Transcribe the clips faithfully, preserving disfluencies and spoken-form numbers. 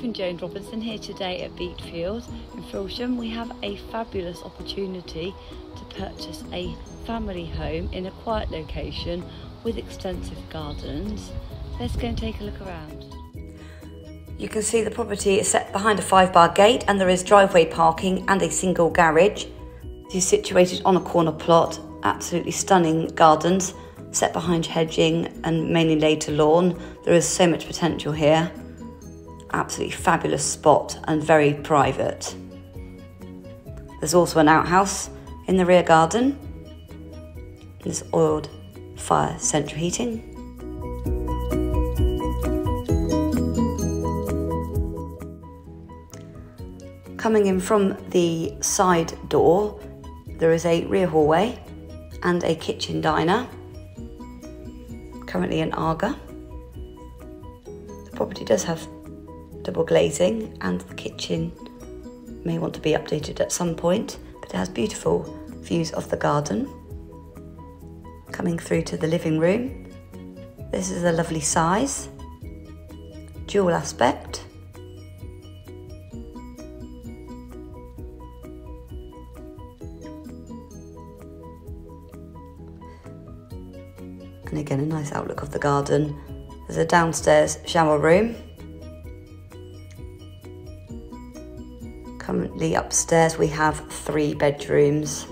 Life and Joan Robinson here today at Beechfield in Frilsham. We have a fabulous opportunity to purchase a family home in a quiet location with extensive gardens. Let's go and take a look around. You can see the property is set behind a five bar gate and there is driveway parking and a single garage. It is situated on a corner plot, absolutely stunning gardens set behind hedging and mainly laid to lawn. There is so much potential here. Absolutely fabulous spot and very private. There's also an outhouse in the rear garden. There's oiled fire central heating. Coming in from the side door, there is a rear hallway and a kitchen diner, currently an A G A. The property does have double glazing and the kitchen may want to be updated at some point, but it has beautiful views of the garden. Coming through to the living room, this is a lovely size, dual aspect. And again, a nice outlook of the garden. There's a downstairs shower room. Currently upstairs we have three bedrooms.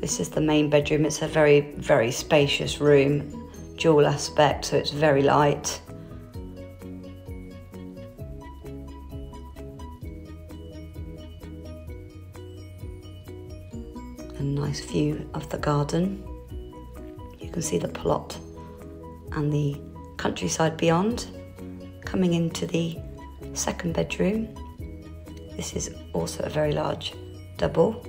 This is the main bedroom. It's a very, very spacious room, dual aspect, so it's very light. A nice view of the garden. You can see the plot and the countryside beyond. Coming into the second bedroom, this is also a very large double.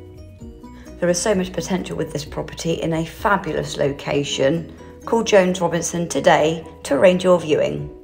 There is so much potential with this property in a fabulous location. Call Joan Robinson today to arrange your viewing.